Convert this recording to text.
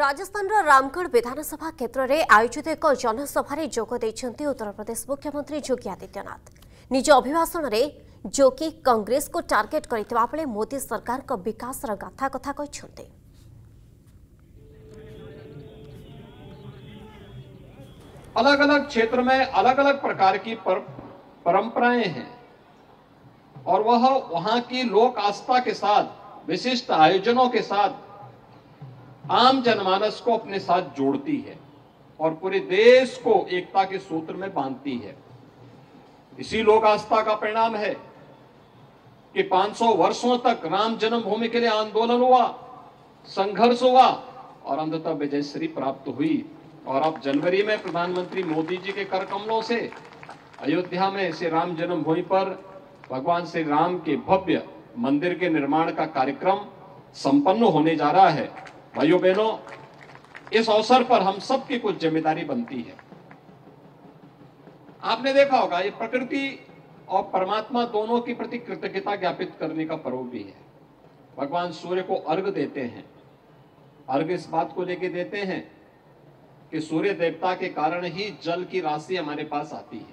राजस्थान रामगढ़ विधानसभा क्षेत्र में आयोजित एक जनसभा जोग देइछन्ती उत्तर प्रदेश मुख्यमंत्री योगी आदित्यनाथ। निज अभिभाषण में योगी कांग्रेस को टार्गेट करथिबा बेले मोदी सरकार को विकास रा गाथा कथा कहिसन्ते। अलग अलग क्षेत्र में अलग अलग प्रकार की परंपराएं हैं और वह वहां की लोक आस्था के साथ विशिष्ट आयोजनों के साथ आम जनमानस को अपने साथ जोड़ती है और पूरे देश को एकता के सूत्र में बांधती है। इसी लोक आस्था का परिणाम है कि 500 वर्षों तक राम जन्मभूमि के लिए आंदोलन हुआ, संघर्ष हुआ और अंततः विजयश्री प्राप्त हुई। और अब जनवरी में प्रधानमंत्री मोदी जी के कर कमलों से अयोध्या में श्री राम जन्मभूमि पर भगवान श्री राम के भव्य मंदिर के निर्माण का कार्यक्रम संपन्न होने जा रहा है। भाइयों बहनों, इस अवसर पर हम सबकी कुछ जिम्मेदारी बनती है। आपने देखा होगा ये प्रकृति और परमात्मा दोनों के प्रति कृतज्ञता ज्ञापित करने का पर्व भी है। भगवान सूर्य को अर्घ देते हैं। अर्घ इस बात को लेके देते हैं कि सूर्य देवता के कारण ही जल की राशि हमारे पास आती है।